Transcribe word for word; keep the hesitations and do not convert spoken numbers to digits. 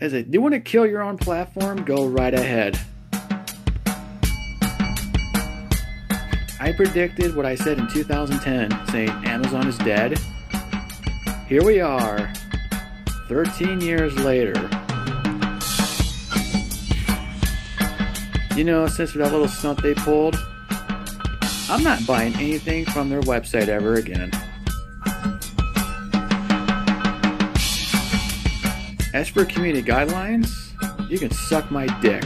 As a, you want to kill your own platform? Go right ahead. I predicted what I said in two thousand ten, saying Amazon is dead. Here we are, thirteen years later. You know, since that little stunt they pulled, I'm not buying anything from their website ever again. As for community guidelines, you can suck my dick.